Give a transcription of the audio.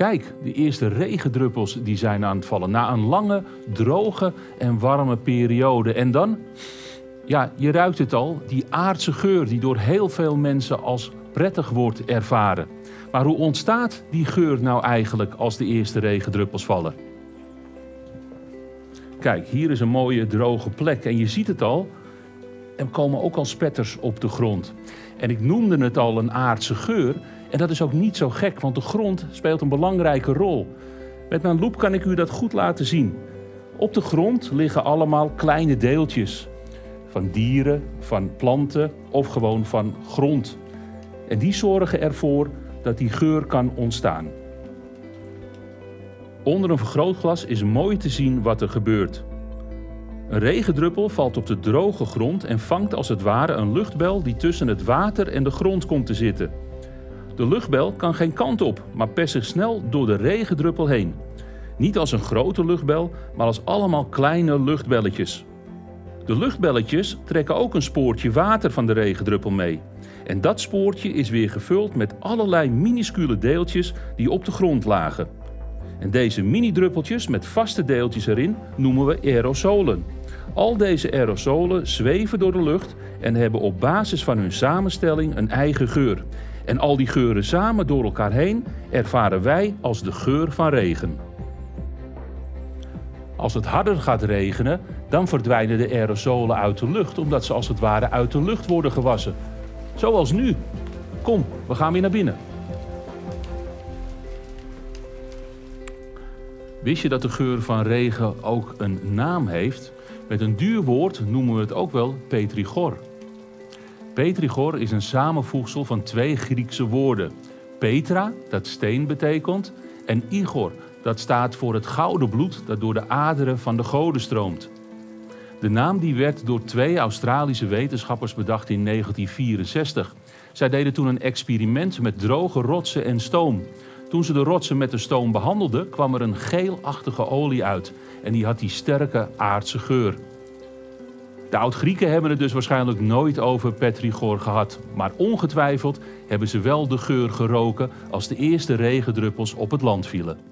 Kijk, de eerste regendruppels die zijn aan het vallen. Na een lange, droge en warme periode. En dan, ja, je ruikt het al, die aardse geur die door heel veel mensen als prettig wordt ervaren. Maar hoe ontstaat die geur nou eigenlijk als de eerste regendruppels vallen? Kijk, hier is een mooie droge plek en je ziet het al. Er komen ook al spetters op de grond. En ik noemde het al een aardse geur. En dat is ook niet zo gek, want de grond speelt een belangrijke rol. Met mijn loep kan ik u dat goed laten zien. Op de grond liggen allemaal kleine deeltjes. Van dieren, van planten of gewoon van grond. En die zorgen ervoor dat die geur kan ontstaan. Onder een vergrootglas is mooi te zien wat er gebeurt. Een regendruppel valt op de droge grond en vangt als het ware een luchtbel die tussen het water en de grond komt te zitten. De luchtbel kan geen kant op, maar perst zich snel door de regendruppel heen. Niet als een grote luchtbel, maar als allemaal kleine luchtbelletjes. De luchtbelletjes trekken ook een spoortje water van de regendruppel mee. En dat spoortje is weer gevuld met allerlei minuscule deeltjes die op de grond lagen. En deze mini-druppeltjes met vaste deeltjes erin noemen we aerosolen. Al deze aerosolen zweven door de lucht en hebben op basis van hun samenstelling een eigen geur. En al die geuren samen door elkaar heen ervaren wij als de geur van regen. Als het harder gaat regenen, dan verdwijnen de aerosolen uit de lucht, omdat ze als het ware uit de lucht worden gewassen. Zoals nu. Kom, we gaan weer naar binnen. Wist je dat de geur van regen ook een naam heeft? Met een duur woord noemen we het ook wel petrichor. Petrichor is een samenvoegsel van twee Griekse woorden. Petra, dat steen betekent, en ichor, dat staat voor het gouden bloed dat door de aderen van de goden stroomt. De naam die werd door twee Australische wetenschappers bedacht in 1964. Zij deden toen een experiment met droge rotsen en stoom. Toen ze de rotsen met de stoom behandelden, kwam er een geelachtige olie uit. En die had die sterke aardse geur. De oud-Grieken hebben het dus waarschijnlijk nooit over petrichor gehad. Maar ongetwijfeld hebben ze wel de geur geroken als de eerste regendruppels op het land vielen.